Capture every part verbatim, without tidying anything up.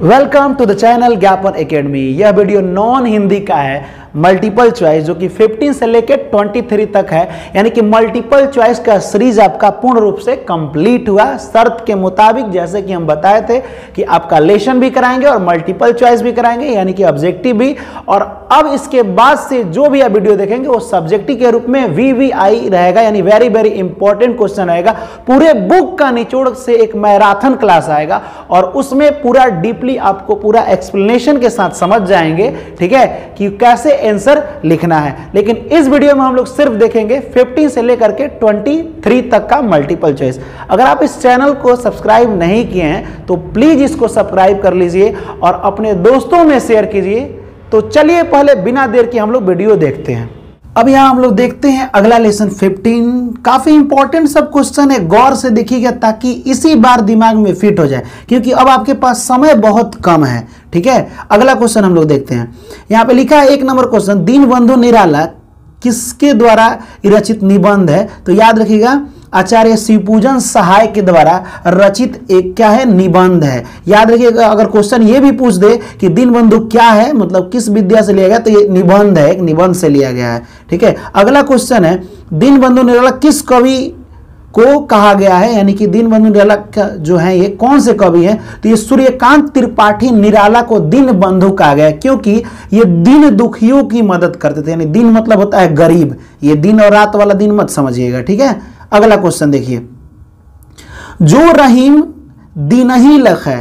Welcome to the channel Gyapan academy. यह video non Hindi का है, मल्टीपल चॉइस जो कि पंद्रह से लेकर तेईस तक है, यानी कि मल्टीपल चॉइस का सीरीज आपका पूर्ण रूप से कंप्लीट हुआ शर्त के मुताबिक, जैसे कि हम बताए थे कि आपका लेसन भी कराएंगे और मल्टीपल चॉइस भी कराएंगे, यानी कि ऑब्जेक्टिव भी। और अब इसके बाद से जो भी आप वीडियो देखेंगे वो सब्जेक्टिव के रूप में वी वी आई रहेगा, यानी वेरी वेरी इंपॉर्टेंट क्वेश्चन रहेगा। पूरे बुक का निचोड़ से एक मैराथन क्लास आएगा और उसमें पूरा डीप आपको पूरा एक्सप्लेनेशन के साथ समझ जाएंगे, ठीक है, कि कैसे आंसर लिखना है। लेकिन इस वीडियो में हम लोग सिर्फ देखेंगे पंद्रह से लेकर के तेईस तक का मल्टीपल चॉइस। अगर आप इस चैनल को सब्सक्राइब नहीं किए हैं तो प्लीज इसको सब्सक्राइब कर लीजिए और अपने दोस्तों में शेयर कीजिए। तो चलिए पहले बिना देर के हम लोग वीडियो देखते हैं। अब यहाँ हम लोग देखते हैं अगला लेसन पंद्रह। काफी इंपॉर्टेंट सब क्वेश्चन है, गौर से देखिएगा ताकि इसी बार दिमाग में फिट हो जाए, क्योंकि अब आपके पास समय बहुत कम है, ठीक है। अगला क्वेश्चन हम लोग देखते हैं। यहाँ पे लिखा है एक नंबर क्वेश्चन, दीनबंधु निराला किसके द्वारा रचित निबंध है? तो याद रखिएगा आचार्य शिवपूजन सहाय के द्वारा रचित एक क्या है, निबंध है। याद रखिएगा अगर क्वेश्चन ये भी पूछ दे कि दीनबंधु क्या है, मतलब किस विद्या से लिया गया, तो ये निबंध है, एक निबंध से लिया गया है, ठीक है। अगला क्वेश्चन है दीनबंधु निराला किस कवि को कहा गया है, यानी कि दीनबंधु निराला जो है ये कौन से कवि है? तो ये सूर्यकांत त्रिपाठी निराला को दीनबंधु कहा गया है, क्योंकि ये दीन दुखियों की मदद करते थे, यानी दीन मतलब होता है गरीब। ये दिन और रात वाला दिन मत समझिएगा, ठीक है। अगला क्वेश्चन देखिए, जो रहीम दीनही लख है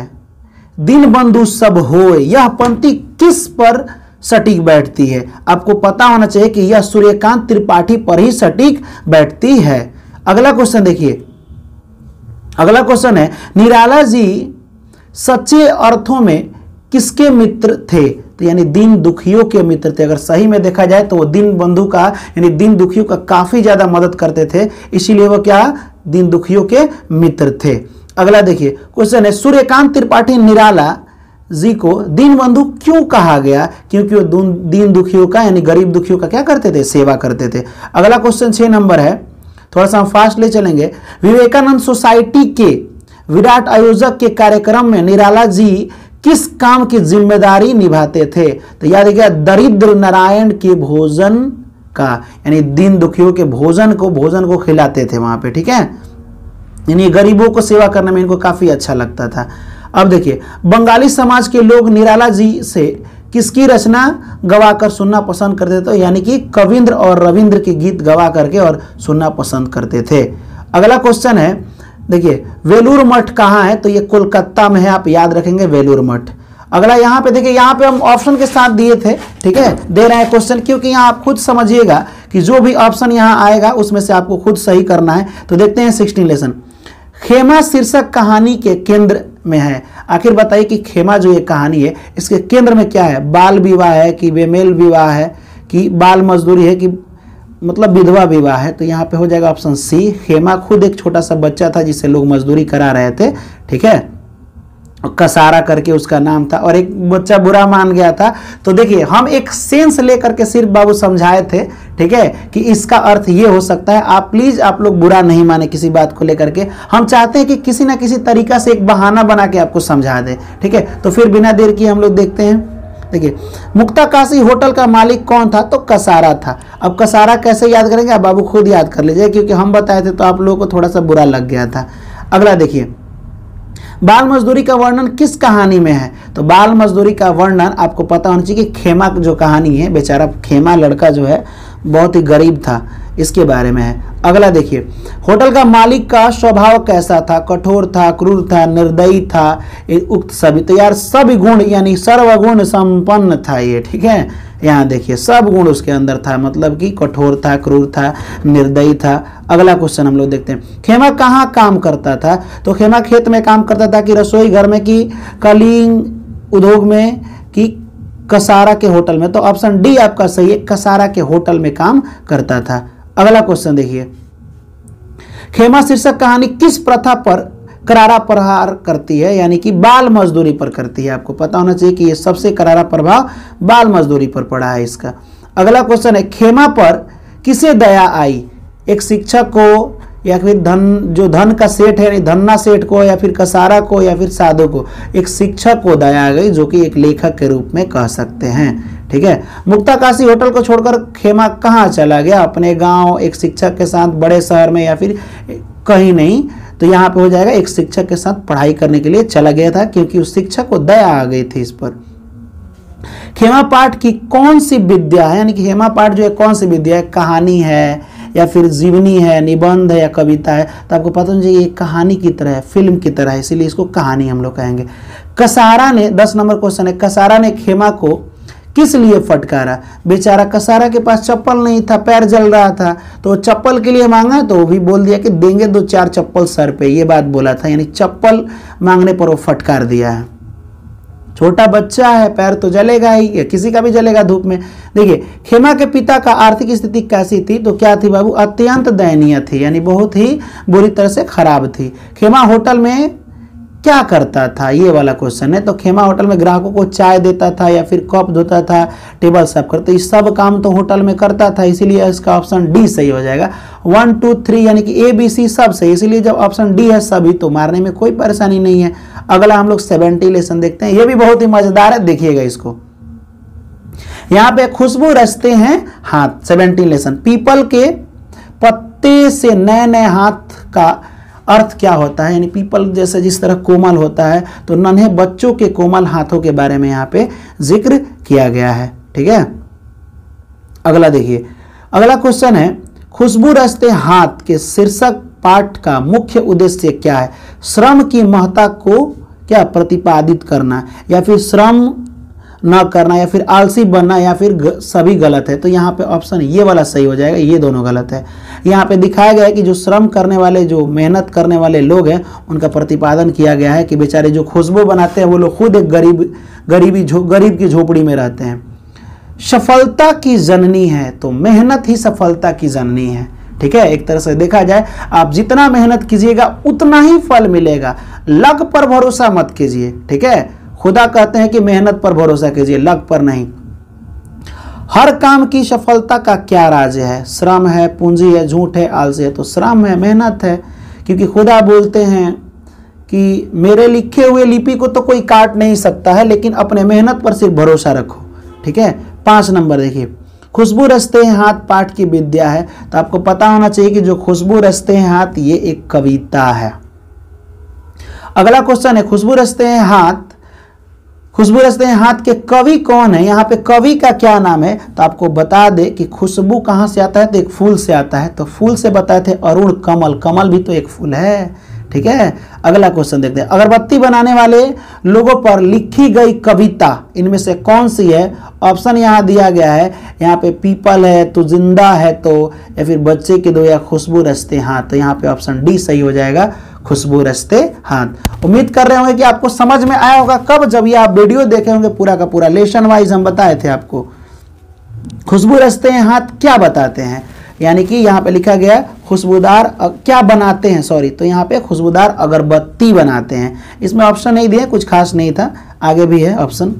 दीनबंधु सब होए, यह पंक्ति किस पर सटीक बैठती है? आपको पता होना चाहिए कि यह सूर्यकांत त्रिपाठी पर ही सटीक बैठती है। अगला क्वेश्चन देखिए, अगला क्वेश्चन है निराला जी सच्चे अर्थों में किसके मित्र थे? तो यानी दीन दुखियों के मित्र थे। अगर सही में देखा जाए तो वो दीनबंधु का यानी दीन दुखियों का काफी ज्यादा मदद करते थे, इसीलिए वो क्या, दीन दुखियों के मित्र थे। अगला देखिए क्वेश्चन है सूर्यकांत त्रिपाठी निराला जी को दीनबंधु क्यों कहा गया? क्योंकि वो दीन दुखियों का यानी गरीब दुखियों का क्या करते थे, सेवा करते थे। अगला क्वेश्चन छह नंबर है, थोड़ा सा हम फास्ट ले चलेंगे। विवेकानंद सोसाइटी के विराट आयोजक के कार्यक्रम में निराला जी किस काम की जिम्मेदारी निभाते थे? तो याद रखिएगा दरिद्र नारायण के भोजन का, यानी दीन दुखियों के भोजन को भोजन को खिलाते थे वहां पे, ठीक है, यानी गरीबों को सेवा करने में इनको काफी अच्छा लगता था। अब देखिए बंगाली समाज के लोग निराला जी से किसकी रचना गवाकर सुनना पसंद करते थे? यानी कि कविंद्र और रविंद्र के गीत गवा करके और सुनना पसंद करते थे। अगला क्वेश्चन है देखिए वेलूर मठ कहाँ है? तो ये कोलकाता में है, आप याद रखेंगे वेलूर मठ। अगला यहाँ पे देखिए, यहाँ पे हम ऑप्शन के साथ दिए थे, ठीक है, दे रहे हैं क्वेश्चन, क्योंकि यहाँ आप खुद समझिएगा कि जो भी ऑप्शन यहाँ आएगा उसमें से आपको खुद सही करना है। तो देखते हैं सोलह लेसन, खेमा शीर्षक कहानी के केंद्र में है। आखिर बताइए कि खेमा जो ये कहानी है इसके केंद्र में क्या है, बाल विवाह है कि बेमेल विवाह है कि बाल मजदूरी है कि मतलब विधवा विवाह है? तो यहाँ पे हो जाएगा ऑप्शन सी। खेमा खुद एक छोटा सा बच्चा था जिसे लोग मजदूरी करा रहे थे, ठीक है, कसारा करके उसका नाम था, और एक बच्चा बुरा मान गया था। तो देखिए हम एक सेंस लेकर के सिर्फ बाबू समझाए थे, ठीक है, कि इसका अर्थ ये हो सकता है। आप प्लीज आप लोग बुरा नहीं माने किसी बात को लेकर के, हम चाहते हैं कि किसी ना किसी तरीका से एक बहाना बना के आपको समझा दें, ठीक है। तो फिर बिना देर किए हम लोग देखते हैं। देखिए मुक्ताकाशी होटल का मालिक कौन था? तो कसारा था। अब कसारा कैसे याद करेंगे, अब बाबू खुद याद कर लीजिए, क्योंकि हम बताए थे तो आप लोगों को थोड़ा सा बुरा लग गया था। अगला देखिए बाल मजदूरी का वर्णन किस कहानी में है? तो बाल मजदूरी का वर्णन आपको पता होना चाहिए कि खेमा जो कहानी है, बेचारा खेमा लड़का जो है बहुत ही गरीब था, इसके बारे में है। अगला देखिए होटल का मालिक का स्वभाव कैसा था? कठोर था, क्रूर था, निर्दयी था, उक्त सभी, तो यार सब गुण यानी सर्वगुण संपन्न था ये, ठीक है। यहाँ देखिए सब गुण उसके अंदर था, मतलब कि कठोर था, क्रूर था, निर्दयी था। अगला क्वेश्चन हम लोग देखते हैं, खेमा कहाँ काम करता था? तो खेमा खेत में काम करता था कि रसोई घर में कि कलिंग उद्योग में कि कसारा के होटल में? तो ऑप्शन डी आपका सही है, कसारा के होटल में काम करता था। अगला क्वेश्चन देखिए, खेमा शीर्षक कहानी किस प्रथा पर करारा प्रहार करती है? यानी कि बाल मजदूरी पर करती है। आपको पता होना चाहिए कि ये सबसे करारा प्रभाव बाल मजदूरी पर पड़ा है इसका। अगला क्वेश्चन है खेमा पर किसे दया आई? एक शिक्षक को या फिर धन जो धन का सेठ है, धन्ना सेठ को या फिर कसारा को या फिर साधु को एक शिक्षक को दया गई जो कि एक लेखक के रूप में कह सकते हैं। ठीक है, मुक्ताकाशी होटल को छोड़कर खेमा कहाँ चला गया? अपने गांव, एक शिक्षक के साथ बड़े शहर में या फिर कहीं नहीं। तो यहाँ पे हो जाएगा एक शिक्षक के साथ पढ़ाई करने के लिए चला गया था क्योंकि उस शिक्षक को दया आ गई थी इस पर। खेमा पाठ की कौन सी विद्या है, यानी कि खेमा पाठ जो है कौन सी विद्या है? कहानी है या फिर जीवनी है, निबंध है या कविता है। तो आपको पता होना चाहिए ये कहानी की तरह है, फिल्म की तरह है, इसीलिए इसको कहानी हम लोग कहेंगे। कसारा ने, दस नंबर क्वेश्चन है, कसारा ने खेमा को किस लिए फटकारा? बेचारा कसारा के पास चप्पल नहीं था, पैर जल रहा था, तो चप्पल के लिए मांगा तो वो भी बोल दिया कि देंगे दो चार चप्पल सर पे, ये बात बोला था, यानी चप्पल मांगने पर वो फटकार दिया है। छोटा बच्चा है, पैर तो जलेगा ही, या किसी का भी जलेगा धूप में। देखिए, खेमा के पिता का आर्थिक स्थिति कैसी थी? तो क्या थी बाबू? अत्यंत दयनीय थी, यानी बहुत ही बुरी तरह से खराब थी। खेमा होटल में क्या करता था, ये वाला क्वेश्चन है। तो खेमा होटल में ग्राहकों को चाय देता था या फिर कप धोता था, टेबल साफ करता, ये सब काम तो होटल में करता था, इसीलिए इसका ऑप्शन डी सही हो जाएगा। वन टू थ्री यानी कि ए बी सी सब सही, इसीलिए जब ऑप्शन डी है सभी तो मारने में कोई परेशानी नहीं है। अगला हम लोग सेवेंटी लेसन देखते हैं, ये भी बहुत ही मजेदार है, देखिएगा इसको। यहाँ पे खुशबू रचते हैं हाथ, सेवेंटी लेसन। पीपल के पत्ते से नए नए हाथ का अर्थ क्या होता है? यानी पीपल जैसे जिस तरह कोमल होता है, तो नन्हे बच्चों के कोमल हाथों के बारे में यहाँ पे जिक्र किया गया है। ठीक है, अगला देखिए, अगला क्वेश्चन है, खुशबू रचते हाथ के शीर्षक पाठ का मुख्य उद्देश्य क्या है? श्रम की महत्ता को क्या प्रतिपादित करना, या फिर श्रम न करना, या फिर आलसी बनना, या फिर ग, सभी गलत है। तो यहाँ पे ऑप्शन ये वाला सही हो जाएगा, ये दोनों गलत है। यहाँ पे दिखाया गया है कि जो श्रम करने वाले, जो मेहनत करने वाले लोग हैं, उनका प्रतिपादन किया गया है कि बेचारे जो खुशबू बनाते हैं वो लोग खुद एक गरीब गरीबी झो गरीब की झोपड़ी में रहते हैं। सफलता की जननी है, तो मेहनत ही सफलता की जननी है। ठीक है, एक तरह से देखा जाए, आप जितना मेहनत कीजिएगा उतना ही फल मिलेगा, लक पर भरोसा मत कीजिए। ठीक है, खुदा कहते हैं कि मेहनत पर भरोसा कीजिए, लक पर नहीं। हर काम की सफलता का क्या राज है? श्रम है, पूंजी है, झूठ है, आलसी है। तो श्रम है, मेहनत है, क्योंकि खुदा बोलते हैं कि मेरे लिखे हुए लिपि को तो कोई काट नहीं सकता है, लेकिन अपने मेहनत पर सिर्फ भरोसा रखो। ठीक है, पाँच नंबर देखिए, खुशबू रचते हैं हाथ पाठ की विद्या है, तो आपको पता होना चाहिए कि जो खुशबू रचते हैं हाथ ये एक कविता है। अगला क्वेश्चन है, खुशबू रचते हैं हाथ खुशबू रचते हैं हाथ के कवि कौन है? यहाँ पे कवि का क्या नाम है? तो आपको बता दे कि खुशबू कहाँ से आता है, तो एक फूल से आता है, तो फूल से बताए थे अरुण कमल, कमल भी तो एक फूल है। ठीक है, अगला क्वेश्चन देखते हैं, अगरबत्ती बनाने वाले लोगों पर लिखी गई कविता इनमें से कौन सी है? ऑप्शन यहाँ दिया गया है, यहाँ पे पीपल है, तो जिंदा है, तो या फिर बच्चे के दो, या खुशबू रचते हाथ। तो यहाँ पे ऑप्शन डी सही हो जाएगा, खुशबू रचते हाथ। उम्मीद कर रहे होंगे कि आपको समझ में आया होगा। कब? जब ये आप वीडियो देखे होंगे पूरा का पूरा, लेसन वाइज हम बताए थे आपको। खुशबू रचते हैं हाथ क्या बताते हैं, यानी कि यहाँ पे लिखा गया खुशबूदार क्या बनाते हैं, सॉरी, तो यहाँ पे खुशबूदार अगरबत्ती बनाते हैं। इसमें ऑप्शन नहीं दिए, कुछ खास नहीं था, आगे भी है ऑप्शन।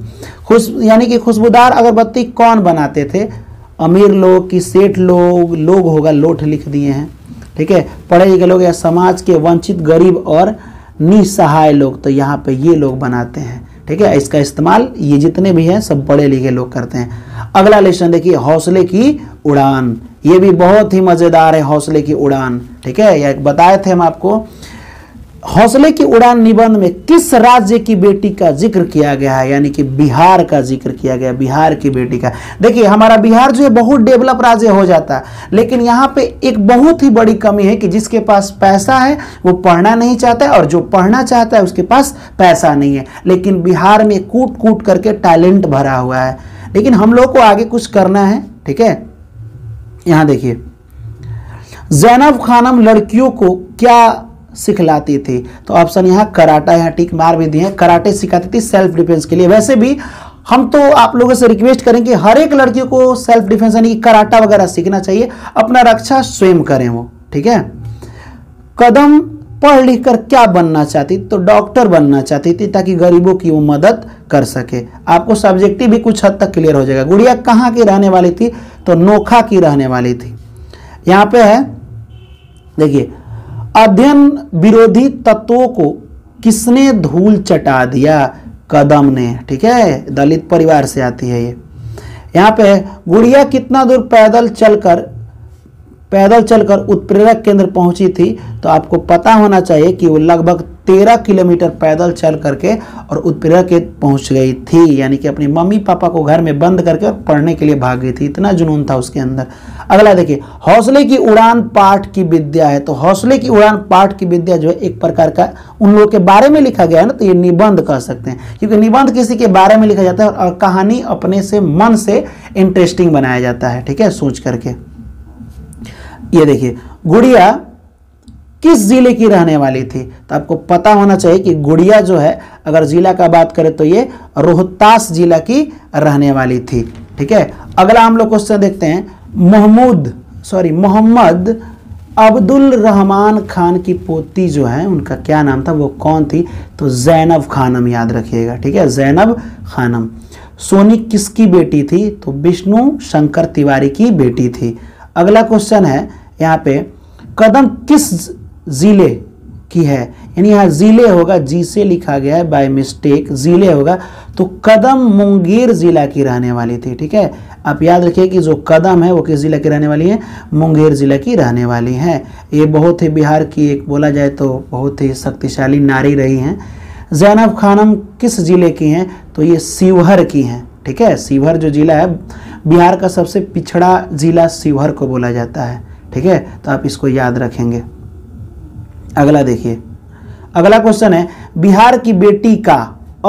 खुश यानी कि खुशबूदार अगरबत्ती कौन बनाते थे? अमीर लोग कि सेठ लोग? लोग होगा, लोट लिख दिए हैं। ठीक है, पढ़े लिखे लोग या समाज के वंचित गरीब और निसहाय लोग, तो यहाँ पे ये लोग बनाते हैं। ठीक है, इसका इस्तेमाल ये जितने भी हैं सब पढ़े लिखे लोग करते हैं। अगला लेसन देखिए, हौसले की उड़ान, ये भी बहुत ही मज़ेदार है, हौसले की उड़ान। ठीक है, यह बताए थे हम आपको। हौसले की उड़ान निबंध में किस राज्य की बेटी का जिक्र किया गया है? यानी कि बिहार का जिक्र किया गया, बिहार की बेटी का। देखिए, हमारा बिहार जो है बहुत डेवलप राज्य हो जाता है, लेकिन यहाँ पे एक बहुत ही बड़ी कमी है कि जिसके पास पैसा है वो पढ़ना नहीं चाहता है, और जो पढ़ना चाहता है उसके पास पैसा नहीं है। लेकिन बिहार में कूट कूट करके टैलेंट भरा हुआ है, लेकिन हम लोग को आगे कुछ करना है। ठीक है, यहाँ देखिए, जैनब खानम लड़कियों को क्या सिखलाती थी? तो ऑप्शन यहाँ कराटा, यहाँ टिक मार भी दिए, कराटे सिखाती थी सेल्फ डिफेंस के लिए। वैसे भी हम तो आप लोगों से रिक्वेस्ट करेंगे हर एक लड़कियों को सेल्फ डिफेंस यानी कि कराटा वगैरह सीखना चाहिए, अपना रक्षा स्वयं करें वो। ठीक है, कदम पढ़ लिख कर क्या बनना चाहती? तो डॉक्टर बनना चाहती थी, ताकि गरीबों की वो मदद कर सके। आपको सब्जेक्टिव भी कुछ हद तक क्लियर हो जाएगा। गुड़िया कहाँ की रहने वाली थी? तो नोखा की रहने वाली थी। यहाँ पे है देखिए, अध्ययन विरोधी तत्वों को किसने धूल चटा दिया? कदम ने। ठीक है, दलित परिवार से आती है ये। यहाँ पे गुड़िया कितना दूर पैदल चलकर पैदल चलकर उत्प्रेरक केंद्र पहुंची थी? तो आपको पता होना चाहिए कि वो लगभग तेरह किलोमीटर पैदल चल करके और उत्प्रेरक केंद्र पहुंच गई थी, यानी कि अपनी मम्मी पापा को घर में बंद करके और पढ़ने के लिए भाग गई थी, इतना जुनून था उसके अंदर। अगला देखिए, हौसले की उड़ान पाठ की विद्या है। तो हौसले की उड़ान पाठ की विद्या जो है एक प्रकार का उन लोगों के बारे में लिखा गया है ना, तो ये निबंध कह सकते हैं, क्योंकि निबंध किसी के बारे में लिखा जाता है और कहानी अपने से मन से इंटरेस्टिंग बनाया जाता है, ठीक है, सोच करके। ये देखिए, गुड़िया किस जिले की रहने वाली थी? तो आपको पता होना चाहिए कि गुड़िया जो है, अगर जिला का बात करें तो ये रोहतास जिला की रहने वाली थी, ठीक है। अगला हम लोग क्वेश्चन देखते हैं, महमूद सॉरी मोहम्मद अब्दुल रहमान खान की पोती जो है, उनका क्या नाम था, वो कौन थी? तो जैनब खानम, याद रखिएगा, ठीक है, जैनब खानम। सोनी किसकी बेटी थी? तो विष्णु शंकर तिवारी की बेटी थी। अगला क्वेश्चन है यहाँ पे, कदम किस जिले की है? यानी यहाँ जिले होगा, जी से लिखा गया है बाय मिस्टेक, जिले होगा। तो कदम मुंगेर जिला की रहने वाली थी, ठीक है। आप याद रखिए कि जो कदम है वो किस जिला की रहने वाली है? मुंगेर जिला की रहने वाली है। ये बहुत ही बिहार की एक बोला जाए तो बहुत ही शक्तिशाली नारी रही हैं। जैनब खानम किस जिले की हैं? तो ये शिवहर की हैं, ठीक है। शिवहर जो जिला है, बिहार का सबसे पिछड़ा जिला शिवहर को बोला जाता है, ठीक है, तो आप इसको याद रखेंगे। अगला देखिए, अगला क्वेश्चन है, बिहार की बेटी का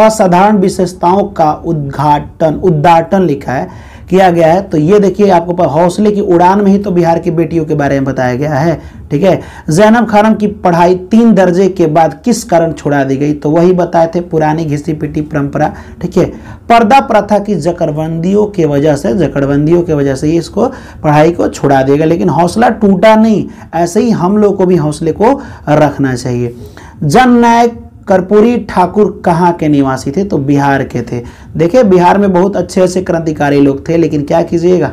असाधारण विशेषताओं का उद्घाटन उद्घाटन लिखा है किया गया है। तो ये देखिए, आपको पता, हौसले की उड़ान में ही तो बिहार की बेटियों के बारे में बताया गया है, ठीक है। जैनब खानम की पढ़ाई तीन दर्जे के बाद किस कारण छुड़ा दी गई? तो वही बताए थे, पुरानी घिसी पिटी परंपरा, ठीक है। पर्दा प्रथा की जकड़बंदियों के वजह से जकड़बंदियों के वजह से ही इसको पढ़ाई को छुड़ा देगा, लेकिन हौसला टूटा नहीं। ऐसे ही हम लोग को भी हौसले को रखना चाहिए। जननायक कर्पूरी ठाकुर कहाँ के निवासी थे? तो बिहार के थे। देखिए, बिहार में बहुत अच्छे अच्छे क्रांतिकारी लोग थे, लेकिन क्या कीजिएगा,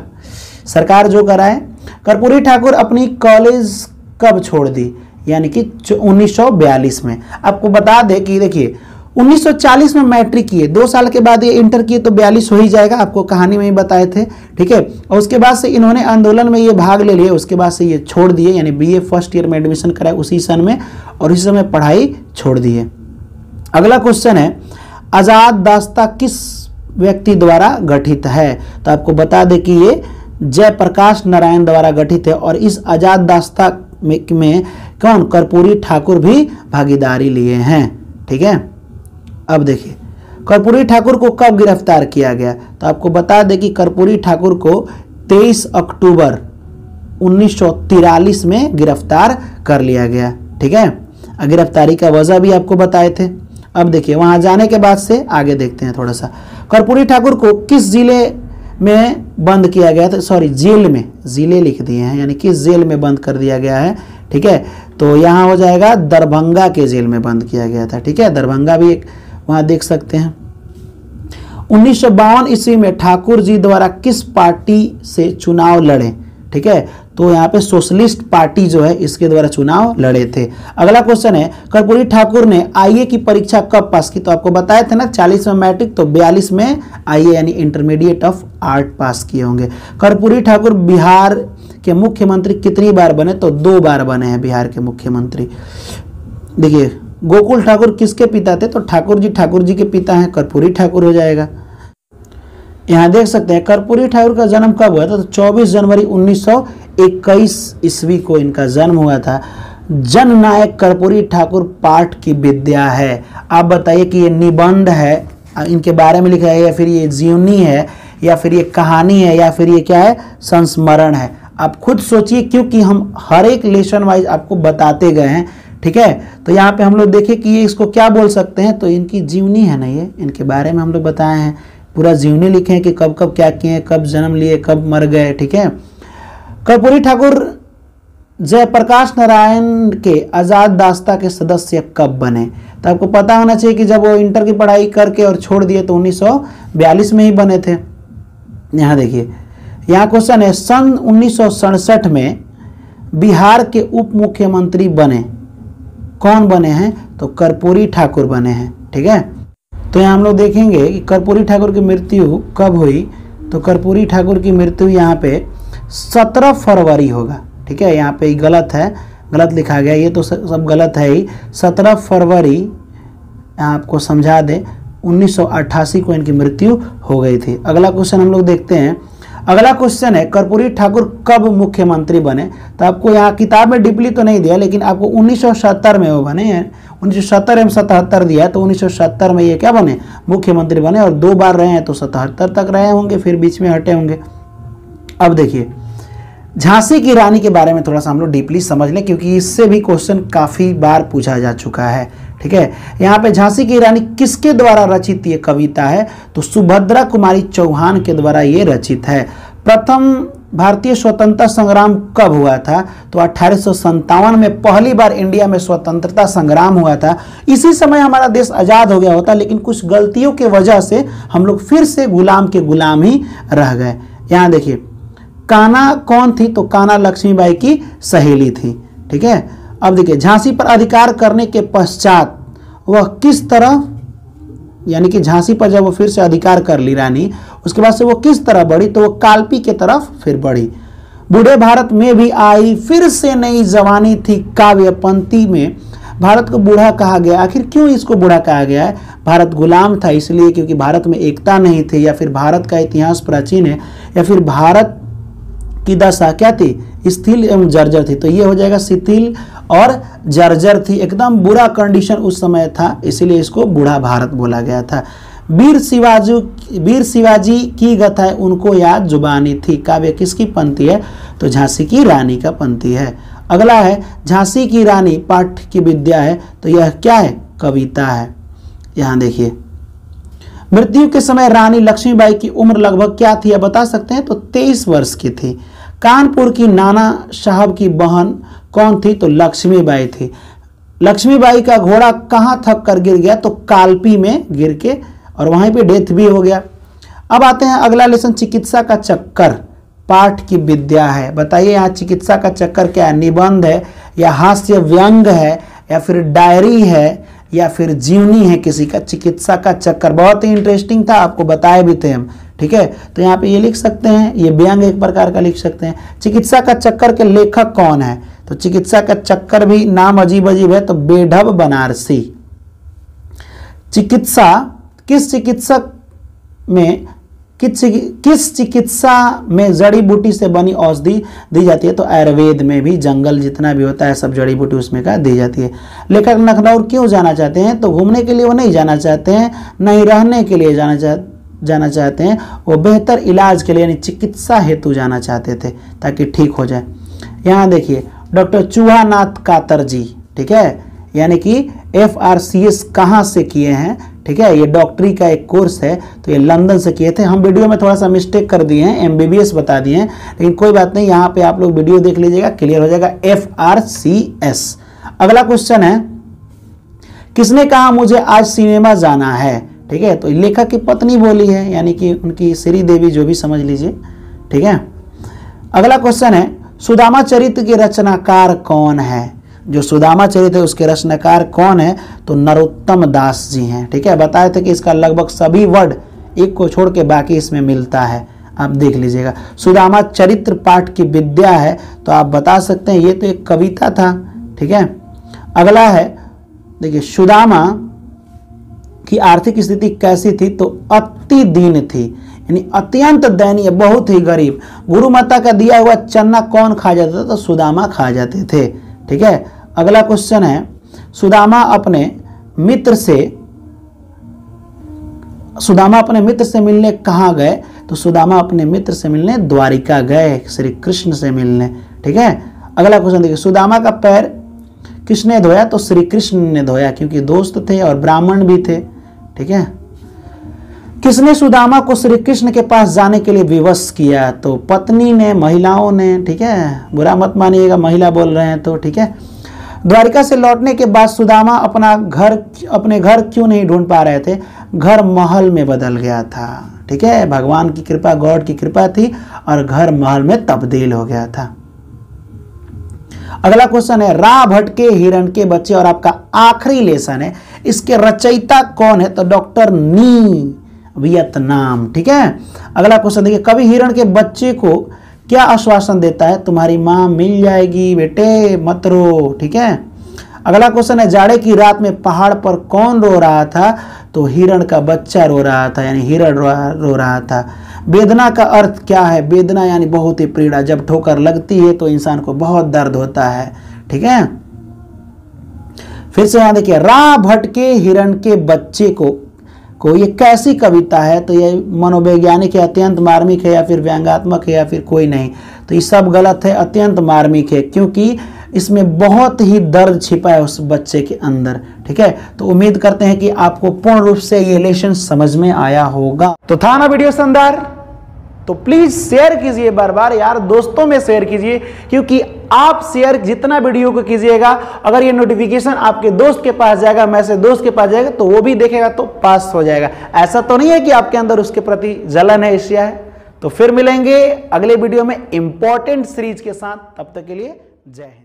सरकार जो कराए। कर्पूरी ठाकुर अपनी कॉलेज कब छोड़ दी? यानी कि उन्नीस सौ बयालीस में। आपको बता दें कि देखिए, उन्नीस सौ चालीस में मैट्रिक किए, दो साल के बाद ये इंटर किए, तो बयालीस हो ही जाएगा, आपको कहानी में ही बताए थे, ठीक है। और उसके बाद से इन्होंने आंदोलन में ये भाग ले लिए, उसके बाद से ये छोड़ दिए, यानी बीए फर्स्ट ईयर में एडमिशन कराए उसी सन में, और इसी समय पढ़ाई छोड़ दिए। अगला क्वेश्चन है, आज़ाद दास्ता किस व्यक्ति द्वारा गठित है? तो आपको बता दें कि ये जयप्रकाश नारायण द्वारा गठित है, और इस आज़ाद दास्ता में, में कौन? कर्पूरी ठाकुर भी भागीदारी लिए हैं, ठीक है। अब देखिए, कर्पूरी ठाकुर को कब गिरफ्तार किया गया? तो आपको बता दें कि कर्पूरी ठाकुर को तेईस अक्टूबर उन्नीस सौ तिरालीस में गिरफ्तार कर लिया गया, ठीक है। गिरफ्तारी का वजह भी आपको बताए थे। अब देखिए, वहां जाने के बाद से आगे देखते हैं थोड़ा सा, कर्पूरी ठाकुर को किस जिले में बंद किया गया था? सॉरी, जेल में, जिले लिख दिए हैं, यानी किस जेल में बंद कर दिया गया है, ठीक है। तो यहाँ हो जाएगा दरभंगा के जेल में बंद किया गया था, ठीक है, दरभंगा भी एक वहाँ देख सकते हैं। उन्नीस सौ बावन ईस्वी में ठाकुर जी द्वारा किस पार्टी से चुनाव लड़े? ठीक है, तो यहाँ पे सोशलिस्ट पार्टी जो है इसके द्वारा चुनाव लड़े थे। अगला क्वेश्चन है, कर्पूरी ठाकुर ने आईए की परीक्षा कब पास की? तो आपको बताए थे ना, चालीस में मैट्रिक, तो बयालीस में आईए यानी इंटरमीडिएट ऑफ आर्ट पास किए होंगे। कर्पूरी ठाकुर बिहार के मुख्यमंत्री कितनी बार बने? तो दो बार बने हैं बिहार के मुख्यमंत्री। देखिए, गोकुल ठाकुर किसके पिता थे? तो ठाकुर जी ठाकुर जी के पिता हैं, कर्पूरी ठाकुर हो जाएगा। यहाँ देख सकते हैं, कर्पूरी ठाकुर का जन्म कब हुआ था? तो चौबीस जनवरी उन्नीस सौ इक्कीस ईस्वी को इनका जन्म हुआ था। जननायक कर्पूरी ठाकुर पाठ की विद्या है। आप बताइए कि ये निबंध है, इनके बारे में लिखा है, या फिर ये जीवनी है, या फिर ये कहानी है, या फिर ये क्या है, संस्मरण है। आप खुद सोचिए, क्योंकि हम हर एक लेसन वाइज आपको बताते गए हैं, ठीक है। तो यहाँ पे हम लोग देखें कि ये इसको क्या बोल सकते हैं, तो इनकी जीवनी है ना, ये इनके बारे में हम लोग बताए हैं, पूरा जीवनी लिखे हैं कि कब कब क्या किए, कब जन्म लिए, कब मर गए, ठीक है। कर्पूरी ठाकुर जयप्रकाश नारायण के आज़ाद दास्ता के सदस्य कब बने? तो आपको पता होना चाहिए कि जब वो इंटर की पढ़ाई करके और छोड़ दिए, तो उन्नीस सौ बयालीस में ही बने थे। यहाँ देखिए, यहाँ क्वेश्चन है, सन उन्नीस सौ सड़सठ में बिहार के उप मुख्यमंत्री बने कौन बने हैं, तो कर्पूरी ठाकुर बने हैं। ठीक है, तो यहाँ हम लोग देखेंगे कि कर्पूरी ठाकुर की मृत्यु कब हुई, तो कर्पूरी ठाकुर की मृत्यु यहाँ पे सत्रह फरवरी होगा। ठीक है, यहाँ पे गलत है, गलत लिखा गया, ये तो सब गलत है ही। सत्रह फरवरी आपको समझा दे, उन्नीस सौ अट्ठासी को इनकी मृत्यु हो गई थी। अगला क्वेश्चन हम लोग देखते हैं। अगला क्वेश्चन है कर्पूरी ठाकुर कब मुख्यमंत्री बने। तो आपको यहाँ किताब में डीपली तो नहीं दिया, लेकिन आपको उन्नीस सौ सत्तर में वो बने हैं, उन्नीस सौ सत्तर एवं सतहत्तर दिया, तो उन्नीस सौ सत्तर में ये क्या बने, मुख्यमंत्री बने, और दो बार रहे हैं, तो सतहत्तर तक रहे होंगे, फिर बीच में हटे होंगे। अब देखिए झांसी की रानी के बारे में थोड़ा सा हम लोग डीपली समझ लें, क्योंकि इससे भी क्वेश्चन काफ़ी बार पूछा जा चुका है। ठीक है, यहाँ पे झांसी की रानी किसके द्वारा रचित ये कविता है, तो सुभद्रा कुमारी चौहान के द्वारा ये रचित है। प्रथम भारतीय स्वतंत्रता संग्राम कब हुआ था, तो अठारह सौ संतावन में पहली बार इंडिया में स्वतंत्रता संग्राम हुआ था। इसी समय हमारा देश आज़ाद हो गया होता, लेकिन कुछ गलतियों के वजह से हम लोग फिर से गुलाम के गुलाम ही रह गए। यहाँ देखिए कान्हा कौन थी, तो कान्हा लक्ष्मीबाई की सहेली थी। ठीक है, अब देखिए झांसी पर अधिकार करने के पश्चात वह किस तरह, यानी कि झांसी पर जब वो फिर से अधिकार कर ली रानी, उसके बाद से वो किस तरह बढ़ी, तो वो कालपी के तरफ फिर बढ़ी। बूढ़े भारत में भी आई फिर से नई जवानी थी, काव्य पंक्ति में भारत को बूढ़ा कहा गया। आखिर क्यों इसको बूढ़ा कहा गया है, भारत गुलाम था इसलिए क्योंकि भारत में एकता नहीं थी, या फिर भारत का इतिहास प्राचीन है, या फिर भारत की दशा क्या थी, शिथिल एवं जर्जर थी, तो ये हो जाएगा शिथिल और जर्जर थी, एकदम बुरा कंडीशन उस समय था, इसीलिए इसको बूढ़ा भारत बोला गया था। वीर शिवाजी वीर शिवाजी की गाथाएं उनको याद जुबानी थी, काव्य किसकी पंक्ति है, तो झांसी की रानी का पंक्ति है। अगला है झांसी की रानी पाठ की विद्या है, तो यह क्या है, कविता है। यहाँ देखिए मृत्यु के समय रानी लक्ष्मीबाई की उम्र लगभग क्या थी, यह बता सकते हैं, तो तेईस वर्ष की थी। कानपुर की नाना साहब की बहन कौन थी, तो लक्ष्मीबाई थी। लक्ष्मीबाई का घोड़ा कहाँ थक कर गिर गया, तो कालपी में गिर के, और वहीं पे डेथ भी हो गया। अब आते हैं अगला लेसन, चिकित्सा का चक्कर पाठ की विद्या है। बताइए यहाँ चिकित्सा का चक्कर क्या है, निबंध है, या हास्य व्यंग है, या फिर डायरी है, या फिर जीवनी है किसी का। चिकित्सा का चक्कर बहुत ही इंटरेस्टिंग था, आपको बताए भी थे हम। ठीक है, तो यहाँ पे ये लिख सकते हैं, ये व्यंग एक प्रकार का लिख सकते हैं। चिकित्सा का चक्कर के लेखक कौन है, तो चिकित्सा का चक्कर भी नाम अजीब अजीब है, तो बेढब बनारसी। चिकित्सा किस चिकित्सक में किस किस चिकित्सा में जड़ी बूटी से बनी औषधि दी जाती है, तो आयुर्वेद में भी जंगल जितना भी होता है सब जड़ी बूटी उसमें का दी जाती है। लेखक लखनऊ क्यों जाना चाहते हैं, तो घूमने के लिए वो नहीं जाना चाहते हैं, नहीं रहने के लिए जाना चाहते जाना चाहते हैं, वो बेहतर इलाज के लिए यानी चिकित्सा हेतु जाना चाहते थे, ताकि ठीक हो जाए। यहाँ देखिए डॉक्टर चूहानाथ कातर जी, ठीक है, यानी कि एफ आर सी एस कहाँ से किए हैं। ठीक है, ये डॉक्टरी का एक कोर्स है, तो ये लंदन से किए थे। हम वीडियो में थोड़ा सा मिस्टेक कर दिए हैं, एम बी बी एस बता दिए हैं, लेकिन कोई बात नहीं, यहाँ पे आप लोग वीडियो देख लीजिएगा, क्लियर हो जाएगा, एफ आर सी एस। अगला क्वेश्चन है किसने कहा मुझे आज सिनेमा जाना है। ठीक है, तो लेखक की पत्नी बोली है, यानी कि उनकी श्री देवी, जो भी समझ लीजिए। ठीक है, अगला क्वेश्चन है सुदामा चरित्र के रचनाकार कौन है। जो सुदामा चरित्र है उसके रचनाकार कौन है, तो नरोत्तम दास जी हैं। ठीक है, बताए थे कि इसका लगभग सभी वर्ड एक को छोड़ के बाकी इसमें मिलता है, आप देख लीजिएगा। सुदामा चरित्र पाठ की विद्या है, तो आप बता सकते हैं ये तो एक कविता था। ठीक है, अगला है देखिए सुदामा की आर्थिक स्थिति कैसी थी, तो अति दीन थी, यानी अत्यंत दयनीय, बहुत ही गरीब। गुरु माता का दिया हुआ चना कौन खा जाता था, तो सुदामा खा जाते थे। ठीक है, अगला क्वेश्चन है सुदामा अपने मित्र से सुदामा अपने मित्र से मिलने कहाँ गए, तो सुदामा अपने मित्र से मिलने द्वारिका गए, श्री कृष्ण से मिलने। ठीक है, अगला क्वेश्चन देखिए सुदामा का पैर किसने धोया, तो श्री कृष्ण ने धोया, क्योंकि दोस्त थे और ब्राह्मण भी थे। ठीक है, किसने सुदामा को श्री कृष्ण के पास जाने के लिए विवश किया, तो पत्नी ने, महिलाओं ने। ठीक है, बुरा मत मानिएगा, महिला बोल रहे हैं तो। ठीक है, द्वारिका से लौटने के बाद सुदामा अपना घर अपने घर क्यों नहीं ढूंढ पा रहे थे, घर महल में बदल गया था। ठीक है, भगवान की कृपा, गॉड की कृपा थी, और घर महल में तब्दील हो गया था। अगला क्वेश्चन है रा भट्ट के हिरण के बच्चे और आपका आखिरी लेसन है। इसके रचयिता कौन है? तो डॉक्टर नी वियतनाम। ठीक है, अगला क्वेश्चन देखिए, कवि हिरण के बच्चे को क्या आश्वासन देता है? तुम्हारी माँ मिल जाएगी बेटे मत रो। ठीक है, अगला क्वेश्चन है जाड़े की रात में पहाड़ पर कौन रो रहा था? तो हिरण का बच्चा रो रहा था, यानी हिरण रो रहा था। वेदना का अर्थ क्या है? वेदना यानी बहुत ही पीड़ा, जब ठोकर लगती है तो इंसान को बहुत दर्द होता है। ठीक है, फिर से यहाँ देखिए, रा भट्ट के हिरण के बच्चे को को ये कैसी कविता है? तो ये मनोवैज्ञानिक है, अत्यंत मार्मिक है, या फिर व्यंग्यात्मक है, या फिर कोई नहीं। तो ये सब गलत है, अत्यंत मार्मिक है, क्योंकि इसमें बहुत ही दर्द छिपा है उस बच्चे के अंदर। ठीक है, तो उम्मीद करते हैं कि आपको पूर्ण रूप से ये लेसन समझ में आया होगा। तो था ना वीडियो शानदार, तो प्लीज शेयर कीजिए, बार बार यार दोस्तों में शेयर कीजिए, क्योंकि आप शेयर जितना वीडियो को कीजिएगा, अगर ये नोटिफिकेशन आपके दोस्त के पास जाएगा, मैसेज दोस्त के पास जाएगा, तो वो भी देखेगा तो पास हो जाएगा। ऐसा तो नहीं है कि आपके अंदर उसके प्रति जलन है, ईर्ष्या है। तो फिर मिलेंगे अगले वीडियो में इंपॉर्टेंट सीरीज के साथ, तब तक के लिए जय हिंद।